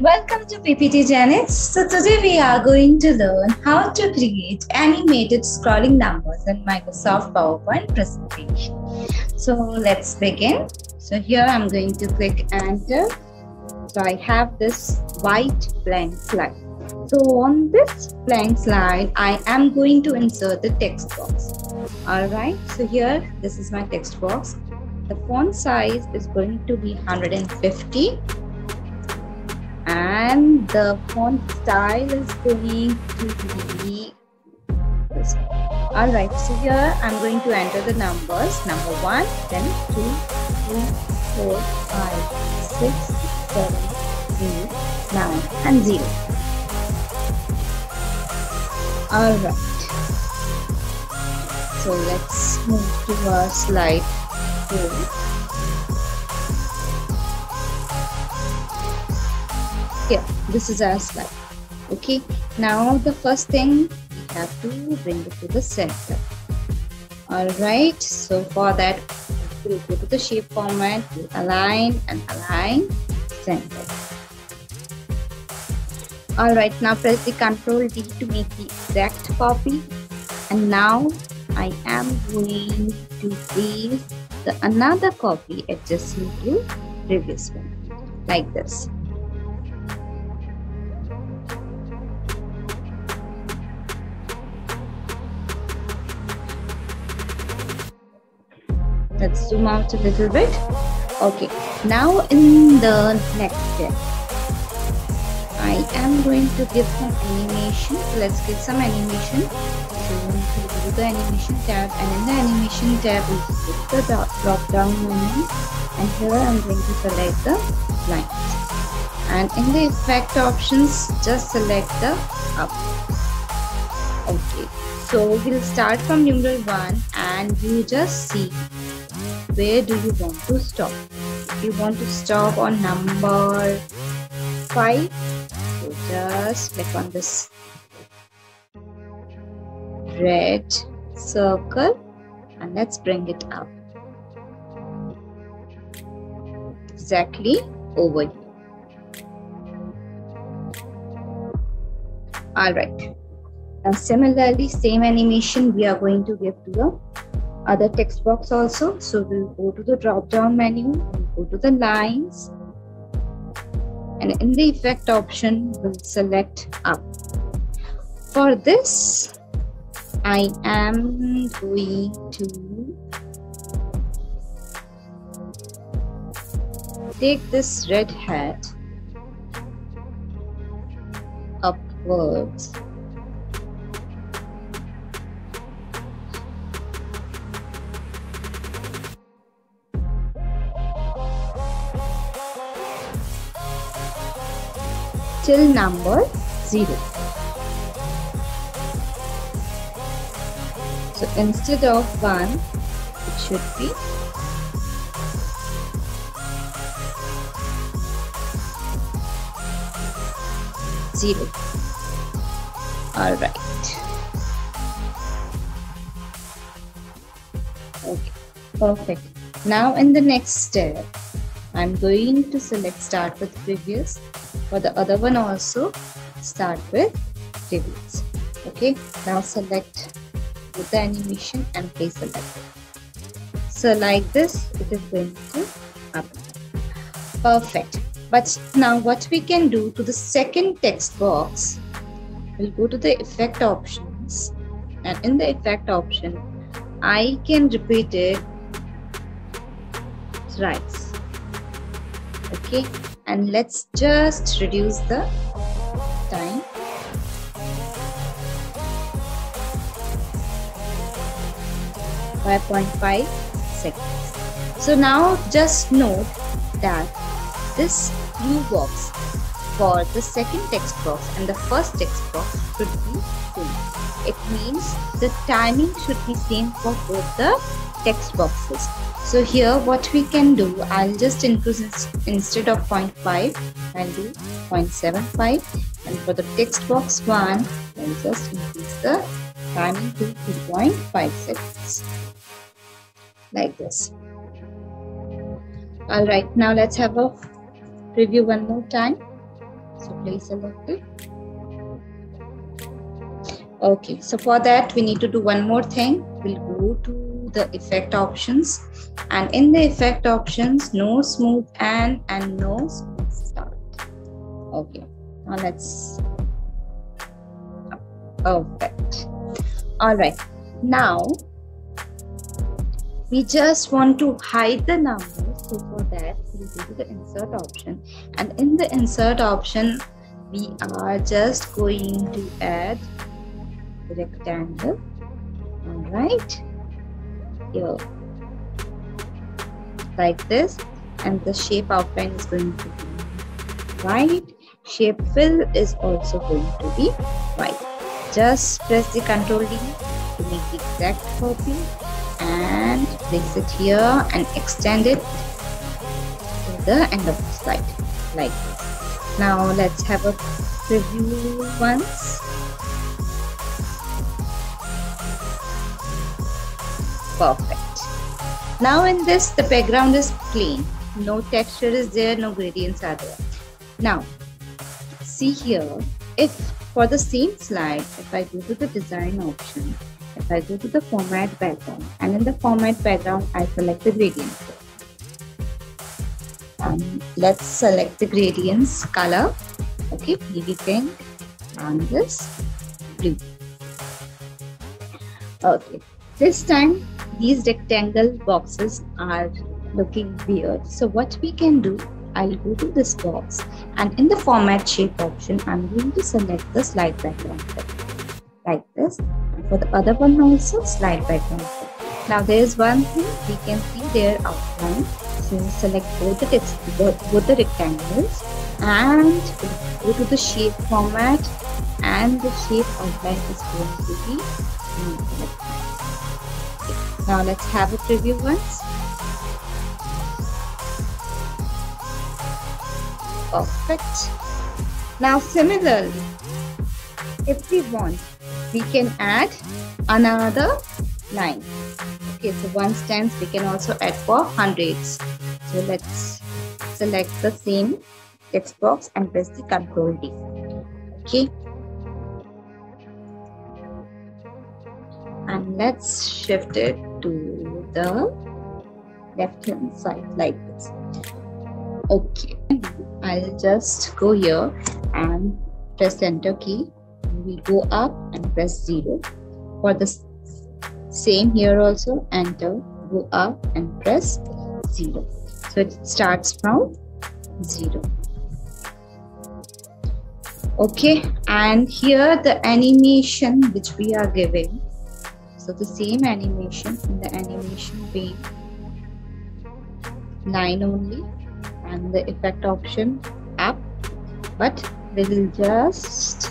Welcome to PPT Genics. So today we are going to learn how to create animated scrolling numbers in Microsoft PowerPoint presentation. So let's begin. So here I'm going to click enter. So I have this white blank slide. So on this blank slide, I am going to insert the text box. Alright, so here this is my text box. The font size is going to be 150. And the font style is going to be this. Alright, so here I'm going to enter the numbers. Number 1, then 2, 3, 4, 5, 6, 7, 8, 9 and 0. Alright. So let's move to our slide 2. Here, this is our slide. Okay, now the first thing we have to bring it to the center. Alright, so for that we'll go to the shape format, we'll align and align center. Alright, now press the Ctrl D to make the exact copy, and now I am going to place another copy adjacent to previous one, like this. Let's zoom out a little bit. Okay, now in the next step, I am going to give some animation. So let's get some animation. So we'll go to the animation tab, and in the animation tab, we'll click the drop down menu. And here I'm going to select the lines. And in the effect options, just select the up. Okay, so we'll start from numeral 1, and you just see where do you want to stop. If you want to stop on number 5, so just click on this red circle and let's bring it up exactly over here. Alright, now similarly same animation we are going to give to the other text box also. So we'll go to the drop down menu, we'll go to the lines, and in the effect option we'll select up. For this I am going to take this red hat upwards. Till number 0. So instead of 1, it should be 0. Alright. Okay, perfect. Now in the next step, I'm going to select start with previous. For the other one also, start with previous. Okay, now select with the animation and place it like this. So like this, it is going to happen. Perfect. But now what we can do to the second text box, we'll go to the effect options, and in the effect option, I can repeat it thrice. Okay, and let's just reduce the time. By 0.5 seconds. So now just note that this blue box for the second text box and the first text box should be same. It means the timing should be same for both the text boxes. So here what we can do, I'll just increase instead of 0.5, I'll do 0.75, and for the text box 1, I'll just increase the timing to 2.5 seconds, like this. Alright, now let's have a preview one more time. So please select it. Okay, so for that we need to do one more thing. We'll go to the effect options, and in the effect options, no smooth and no smooth start. Okay, now let's perfect. All right, now we just want to hide the numbers. So for that we'll go to the insert option, and in the insert option we are just going to add rectangle. All right, here like this, and the shape outline is going to be white, shape fill is also going to be white. Just press the Ctrl D to make the exact copy and place it here and extend it to the end of the slide like this. Now let's have a preview once. Perfect. Now in this, the background is plain, no texture is there, no gradients are there. Now see here, if for the same slide, if I go to the design option, if I go to the format background, and in the format background I select the gradients, let's select the gradients color, okay, BB pink and this blue. Okay, this time these rectangle boxes are looking weird, so what we can do, I'll go to this box, and in the format shape option I'm going to select the slide background effect like this, and for the other one also slide background effect. Now there is one thing we can see their outline, so select both the rectangles and go to the shape format, and the shape outline is going to be like this. Now let's have a preview once. Perfect. Now similarly, if we want, we can add another line. Okay, so one stands, we can also add for hundreds. So let's select the same text box and press the Ctrl D. Okay, and let's shift it to the left hand side like this. Okay, I'll just go here and press enter key, we go up and press 0 for the same here also, enter, go up and press 0, so it starts from 0. Okay, and here the animation which we are giving, so the same animation, in the animation pane line only, and the effect option up, but we will just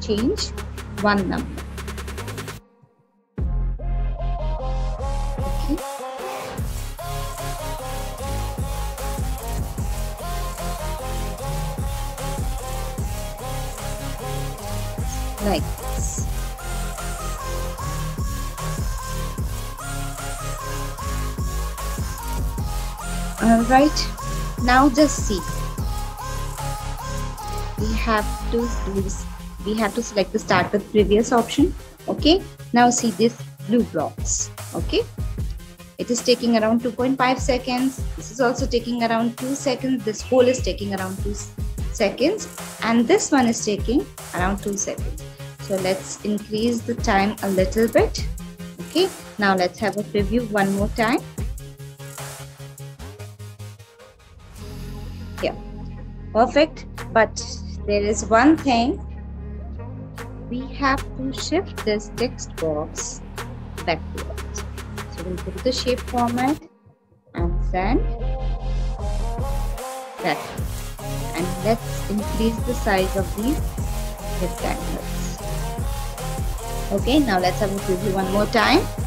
change one number. Okay. Like this. All right. Now just see, we have to select the start with previous option. Okay, now see this blue blocks. Okay, it is taking around 2.5 seconds. This is also taking around 2 seconds. This whole is taking around 2 seconds, and this one is taking around 2 seconds. So let's increase the time a little bit. Okay, now let's have a preview one more time. Yeah, perfect. But there is one thing, we have to shift this text box backwards. So we'll go to the shape format and send back, and let's increase the size of these rectangles. Okay, now let's have a preview one more time.